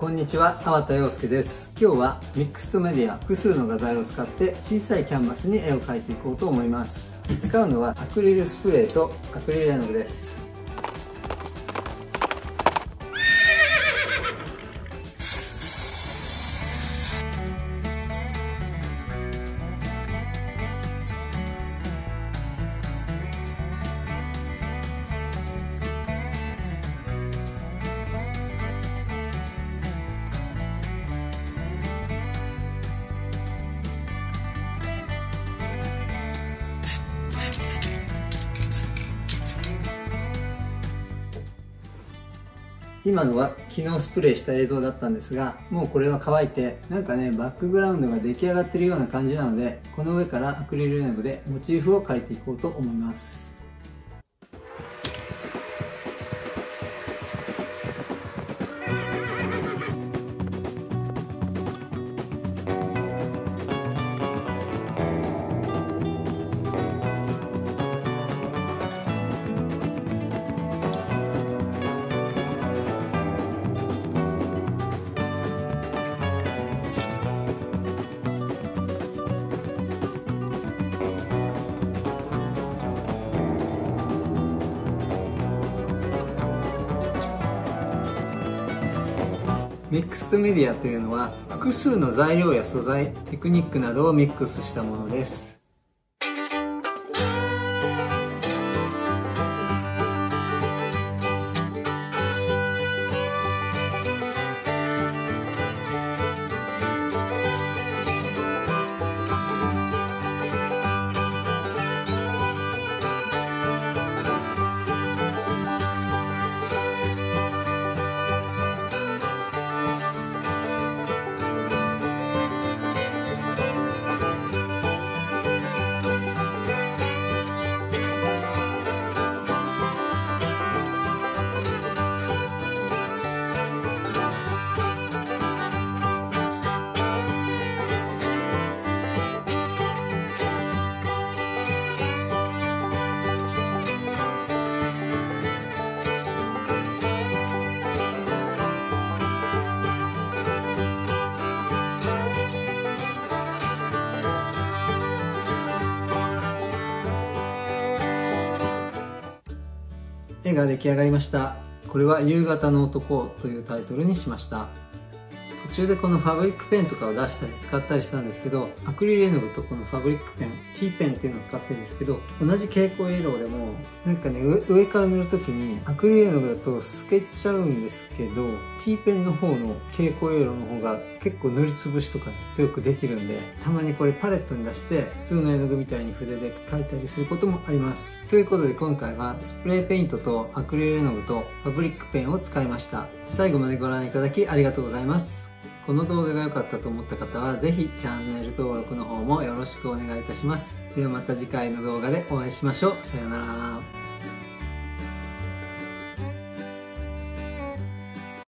こんにちは、粟田洋介です。今日はミックスドメディア複数の画材を使って小さいキャンバスに絵を描いていこうと思います。使うのはアクリルスプレーとアクリル絵の具です。今のは昨日スプレーした映像だったんですが、もうこれは乾いて、なんかね、バックグラウンドが出来上がってるような感じなので、この上からアクリル絵の具でモチーフを描いていこうと思います。ミックスドメディアというのは複数の材料や素材、テクニックなどをミックスしたものです。絵が出来上がりました。これは夕方の男というタイトルにしました。途中でこのファブリックペンとかを出したり使ったりしたんですけど、アクリル絵の具とこのファブリックペン T ペンっていうのを使ってるんですけど、同じ蛍光イエローでもなんかね、上から塗る時にアクリル絵の具だと透けちゃうんですけど、 T ペンの方の蛍光イエローの方が結構塗りつぶしとか強くできるんで、たまにこれパレットに出して普通の絵の具みたいに筆で描いたりすることもあります。ということで今回はスプレーペイントとアクリル絵の具とファブリックペンを使いました。最後までご覧いただきありがとうございます。この動画が良かったと思った方はぜひチャンネル登録の方もよろしくお願いいたします。ではまた次回の動画でお会いしましょう。さようなら。